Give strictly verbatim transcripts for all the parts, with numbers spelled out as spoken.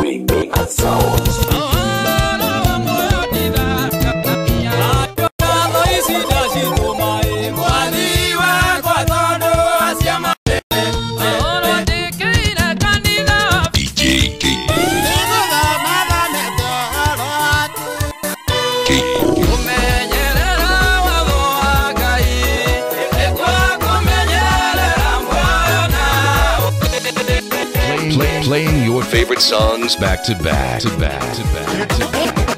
bring me a sound. D J Keke. Play, playing your favorite songs back to back to back to back to back.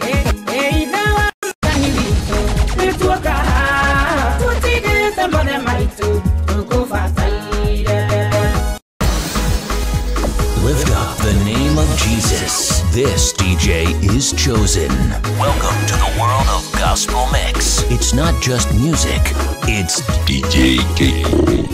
Lift up the name of Jesus. This D J is chosen. Welcome to the world of gospel mix. It's not just music. It's D J Keke.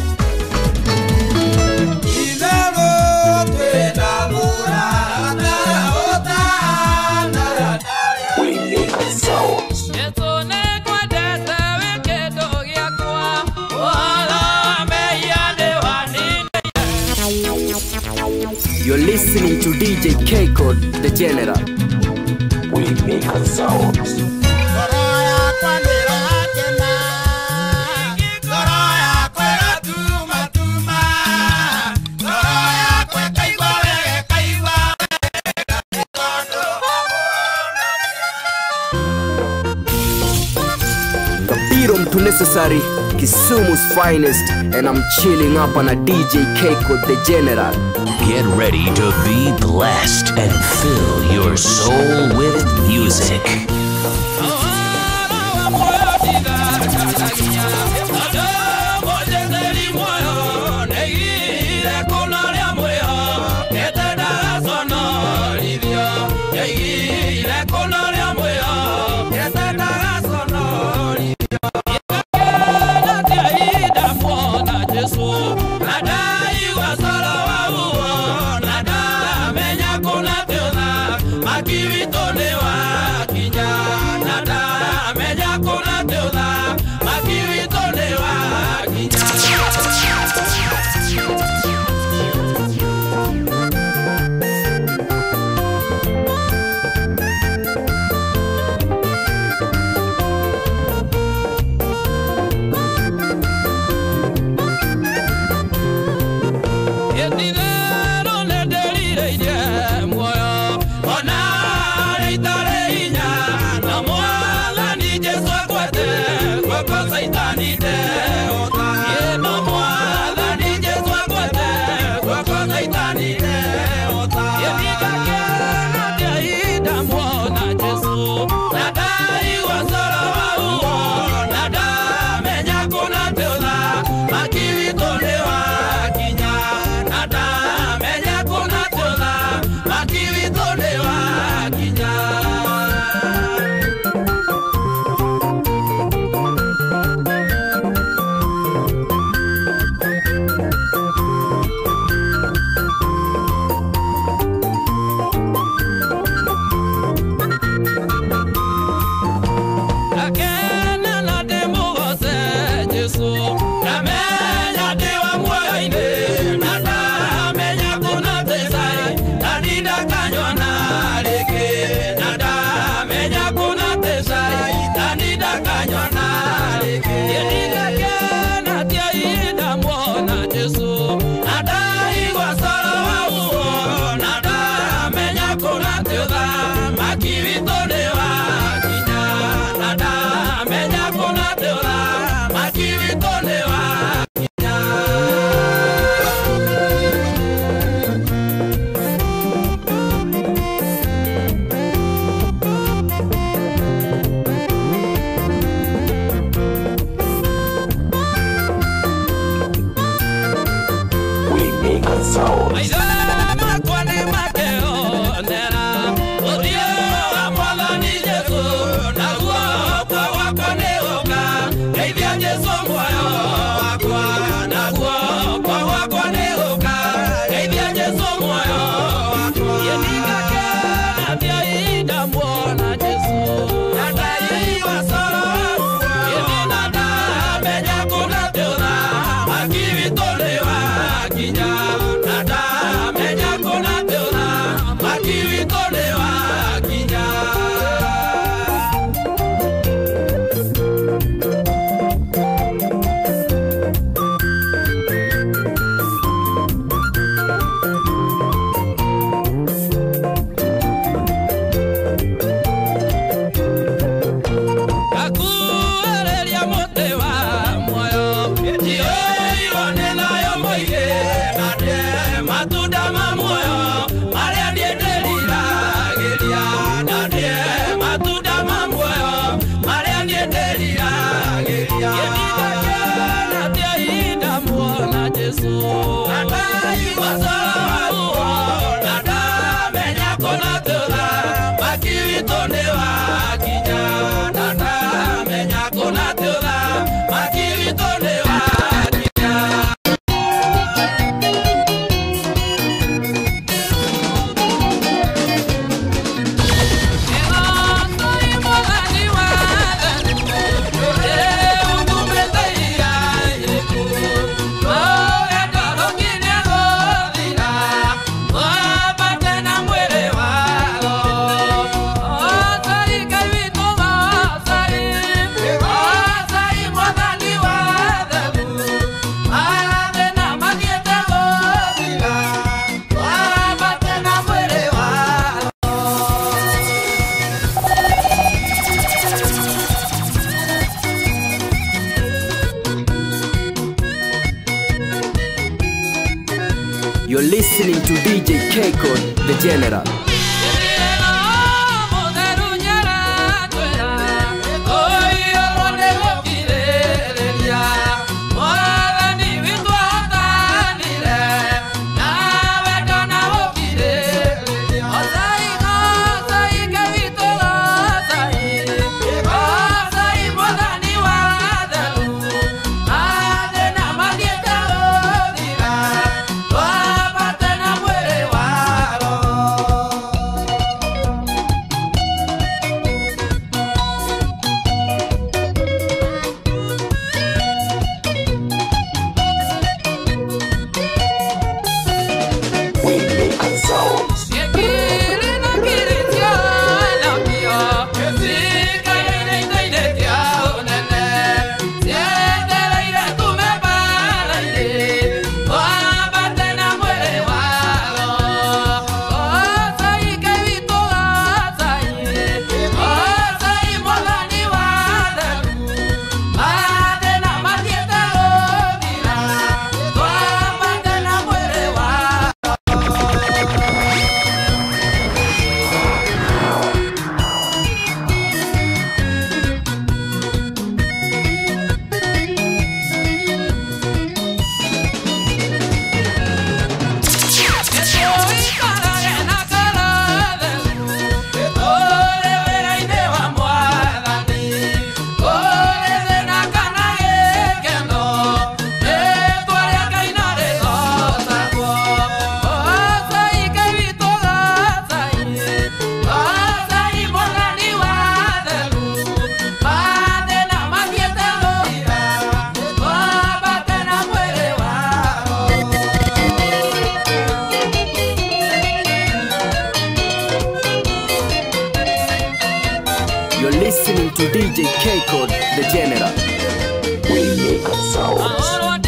You're listening to D J Kaycode, The General. We make a sound. Kapirom to necessary, Kisumu's finest, and I'm chilling up on a D J Kaycode, The General. Get ready to be blessed and fill your soul with music. Give it to me, Wakija, Nada. listening to D J Kaycode, The General. You're listening to D J Kaycode, The General. We make a sound.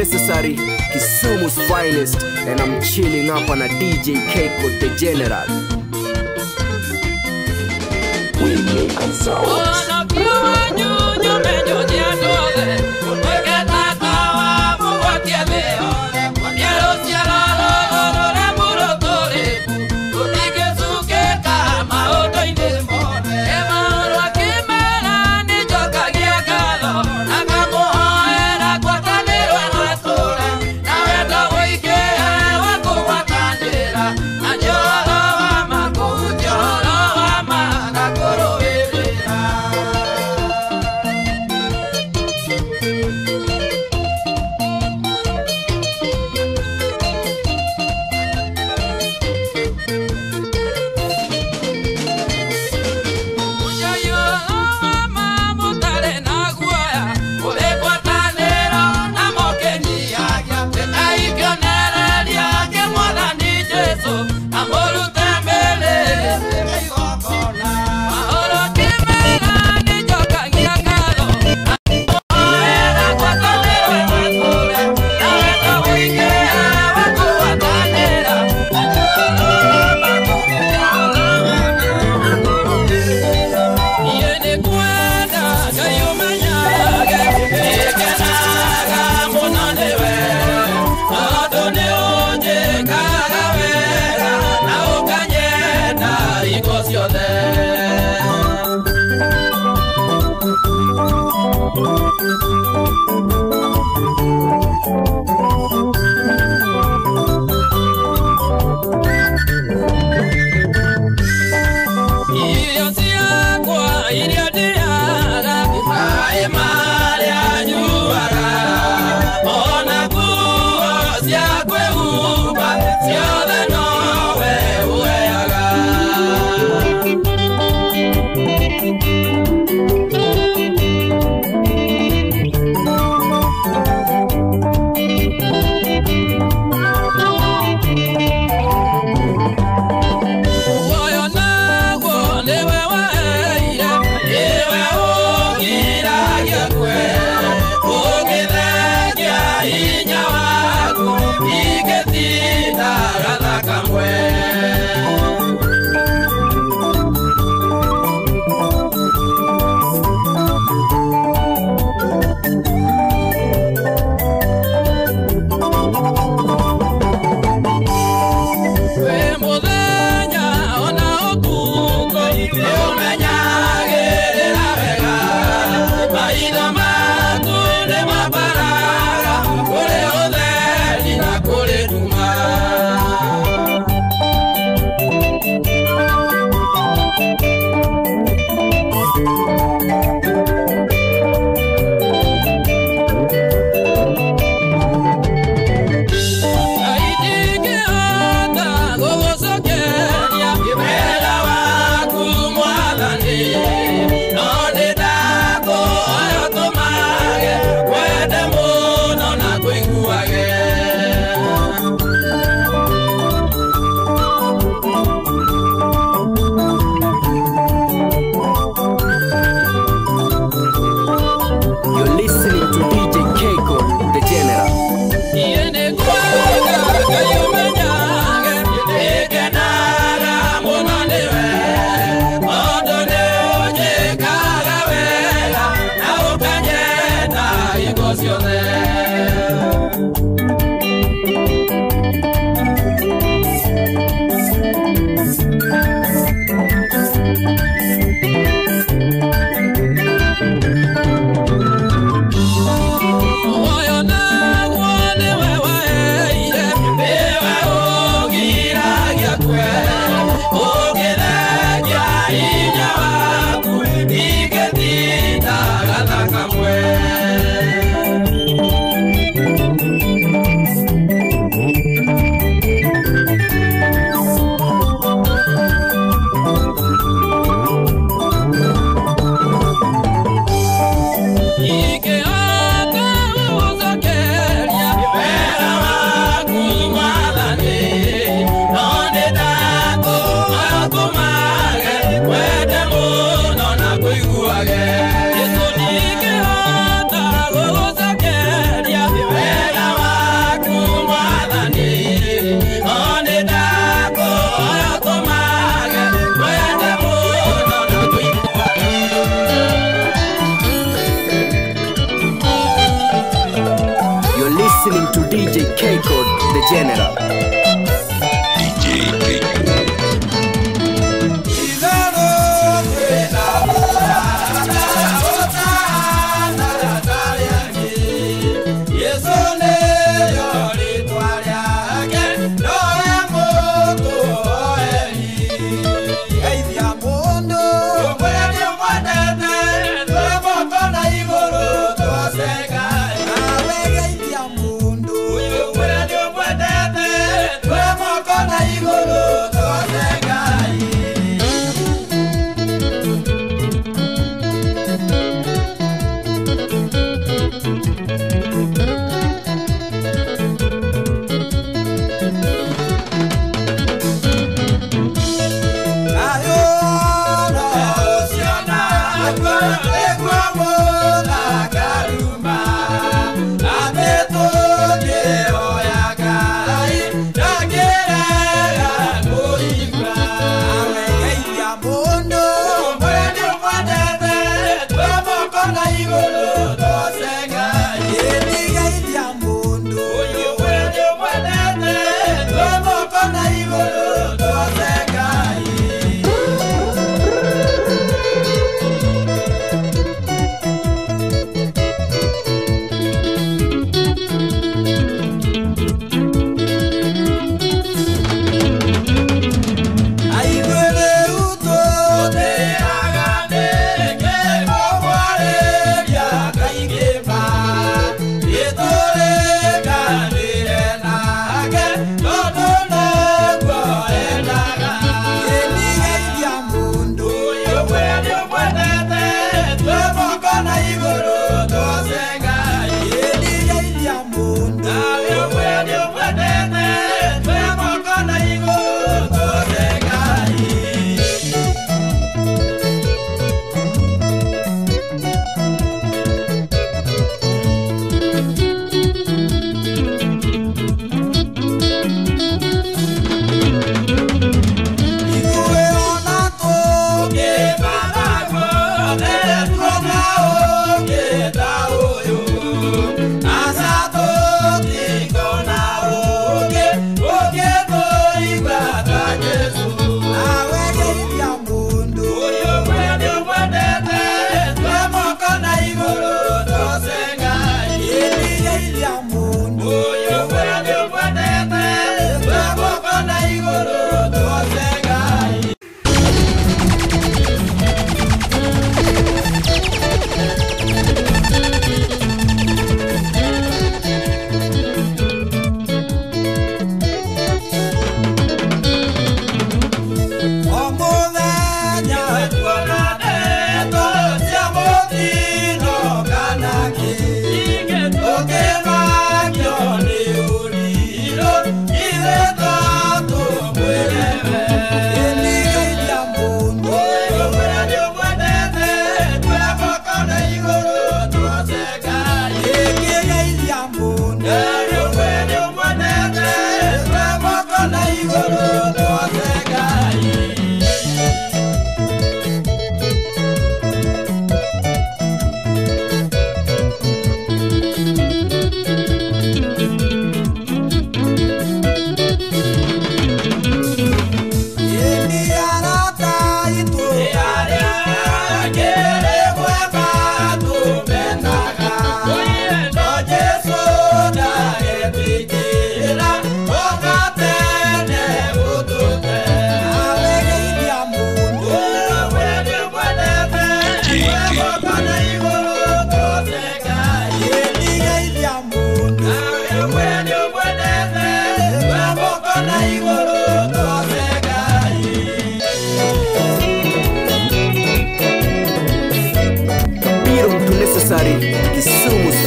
Necessary, Kisumu's finest, and I'm chilling up on a D J Kaycode, The General. We make a sound. listening to D J Kaycode, The General. D J Kaycode.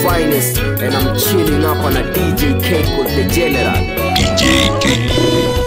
Finest, and I'm chilling up on a D J Kaycode with The General. D J Kaycode.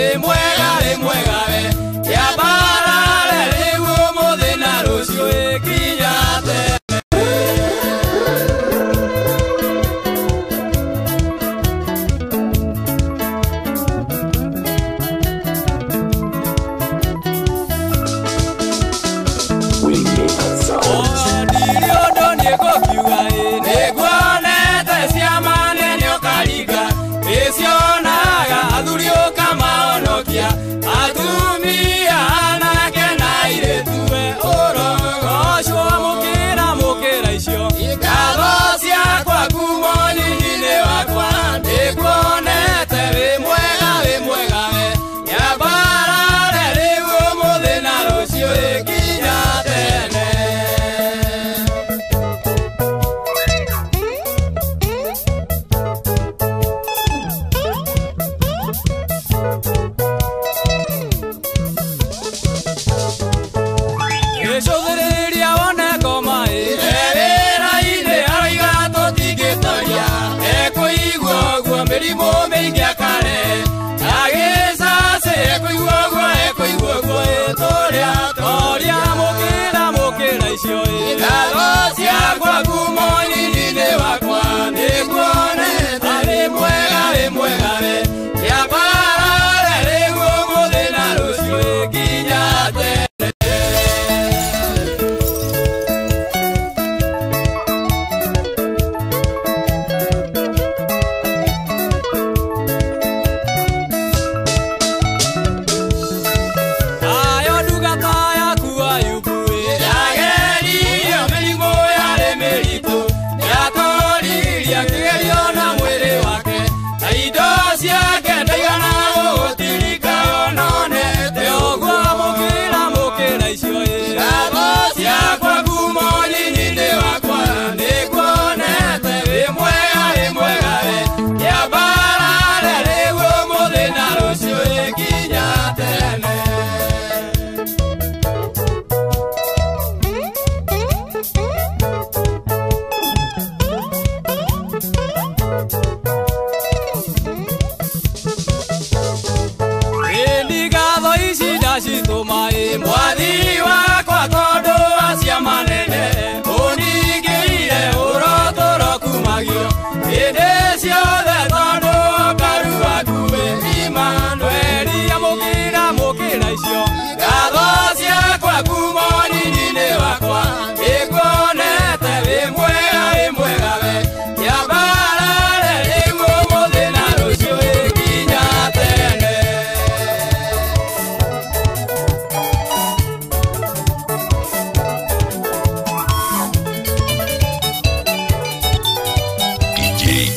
D J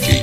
Keke.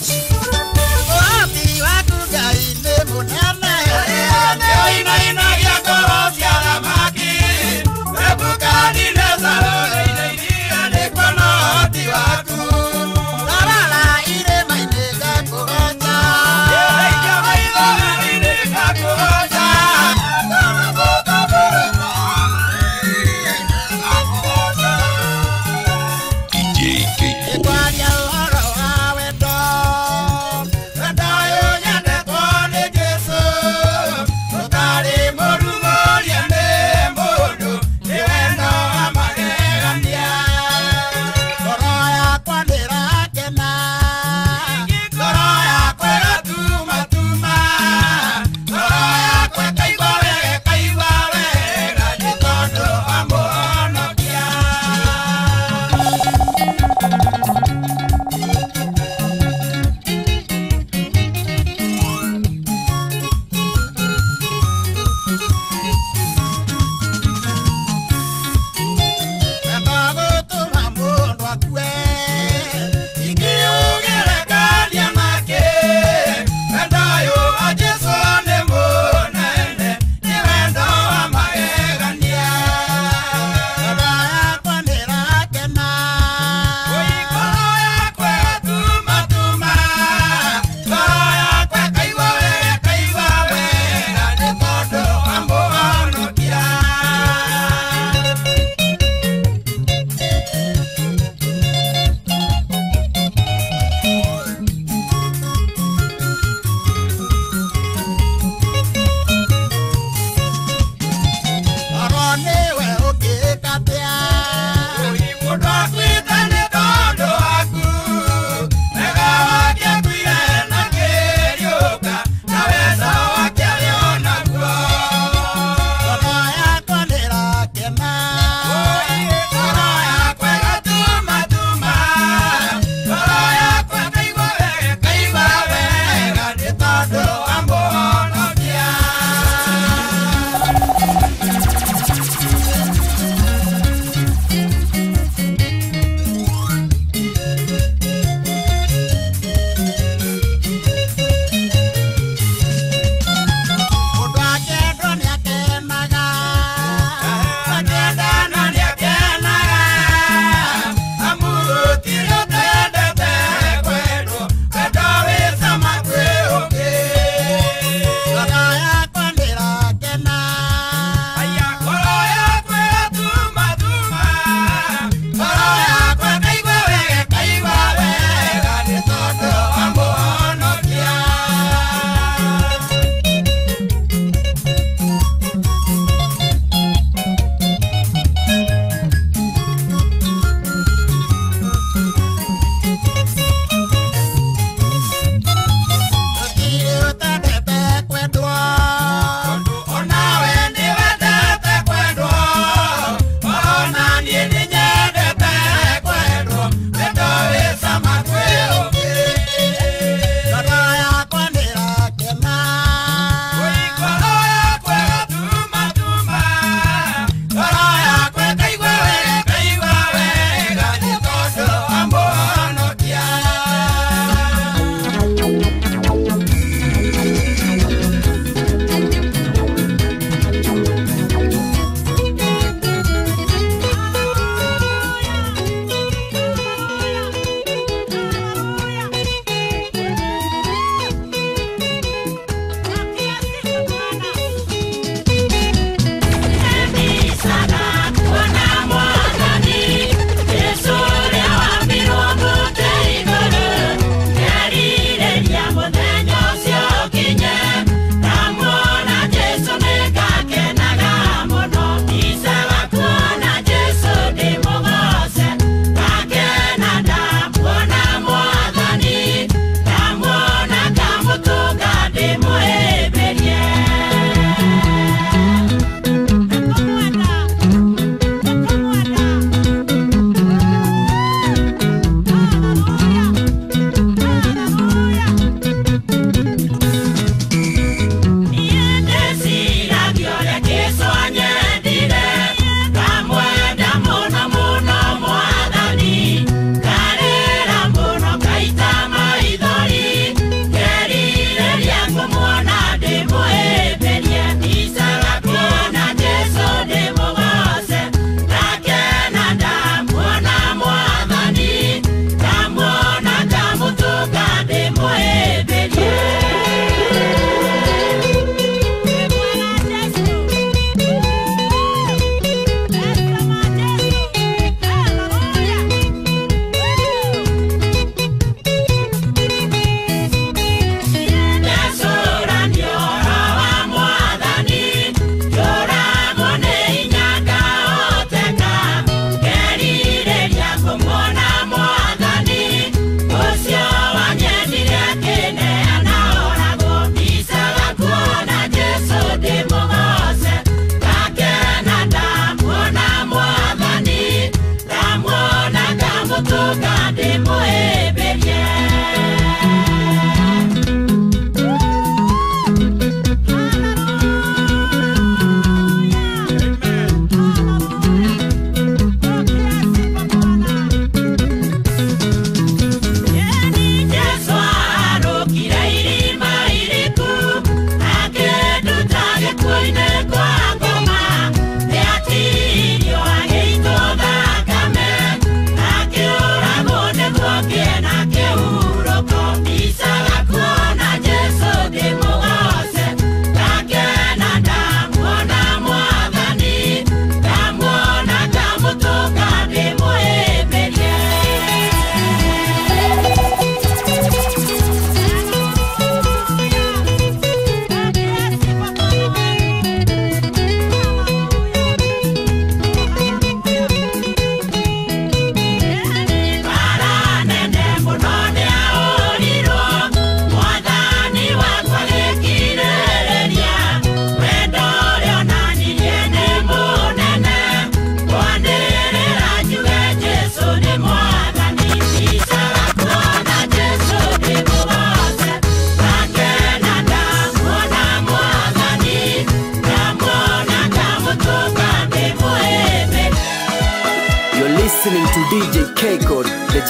D J Kaycode.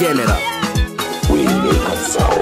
General. We make a sound.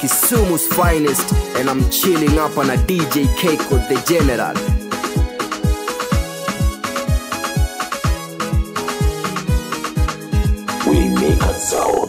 Kisumu's finest, and I'm chilling up on a D J Kaycode, The General. We make a sound.